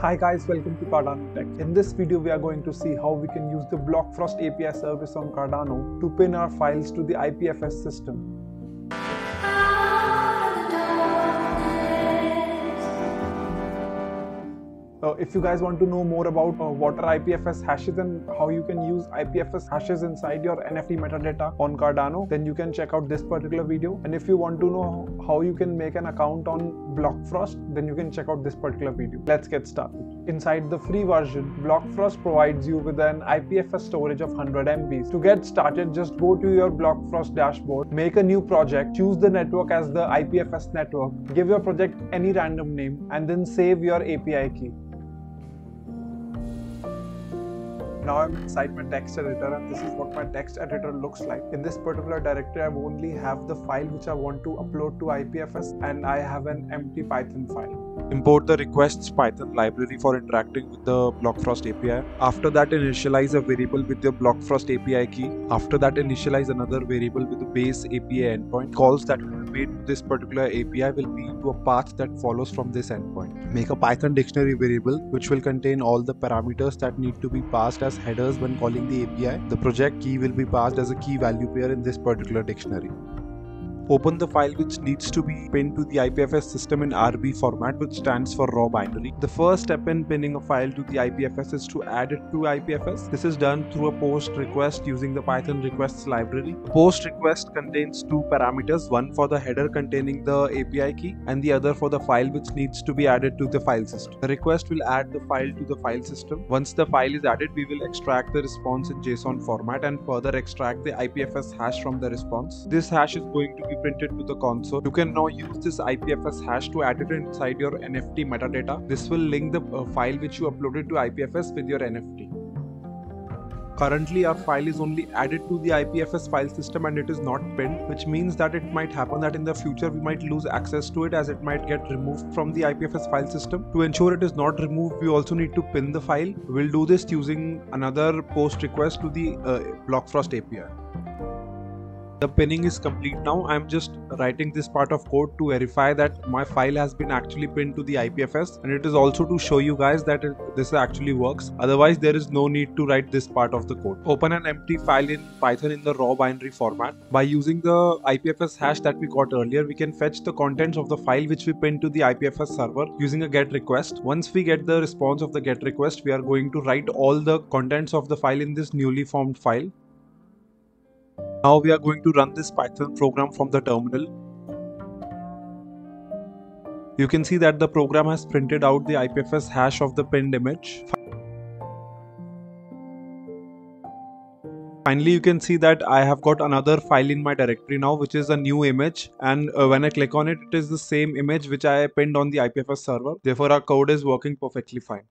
Hi guys, welcome to Cardano Tech. In this video, we are going to see how we can use the Blockfrost API service on Cardano to pin our files to the IPFS system. If you guys want to know more about what are IPFS hashes and how you can use IPFS hashes inside your NFT metadata on Cardano, then you can check out this particular video. And if you want to know how you can make an account on Blockfrost, then you can check out this particular video. Let's get started. Inside the free version, Blockfrost provides you with an IPFS storage of 100 MBs. To get started, just go to your Blockfrost dashboard, make a new project, choose the network as the IPFS network, give your project any random name, and then save your API key. Now I'm inside my text editor, and this is what my text editor looks like. In this particular directory, I only have the file which I want to upload to IPFS, and I have an empty Python file. Import the requests Python library for interacting with the Blockfrost API. After that, initialize a variable with your Blockfrost API key. After that, initialize another variable with the base API endpoint. Calls that will be made to this particular API will be to a path that follows from this endpoint. Make a Python dictionary variable which will contain all the parameters that need to be passed as headers when calling the API. The project key will be passed as a key value pair in this particular dictionary. Open the file which needs to be pinned to the IPFS system in RB format, which stands for raw binary. The first step in pinning a file to the IPFS is to add it to IPFS. This is done through a POST request using the Python requests library. The POST request contains two parameters, one for the header containing the API key and the other for the file which needs to be added to the file system. The request will add the file to the file system. Once the file is added, we will extract the response in JSON format and further extract the IPFS hash from the response. This hash is going to be printed to the console. You can now use this IPFS hash to add it inside your NFT metadata. This will link the file which you uploaded to IPFS with your NFT. Currently, our file is only added to the IPFS file system and it is not pinned, which means that it might happen that in the future we might lose access to it as it might get removed from the IPFS file system. To ensure it is not removed, we also need to pin the file. We'll do this using another POST request to the Blockfrost API. The pinning is complete now. I'm just writing this part of code to verify that my file has been actually pinned to the IPFS, and it is also to show you guys that this actually works. Otherwise, there is no need to write this part of the code. Open an empty file in Python in the raw binary format. By using the IPFS hash that we got earlier, we can fetch the contents of the file which we pinned to the IPFS server using a GET request. Once we get the response of the GET request, we are going to write all the contents of the file in this newly formed file. Now we are going to run this Python program from the terminal. You can see that the program has printed out the IPFS hash of the pinned image. Finally, you can see that I have got another file in my directory now, which is a new image, and when I click on it, it is the same image which I pinned on the IPFS server. Therefore, our code is working perfectly fine.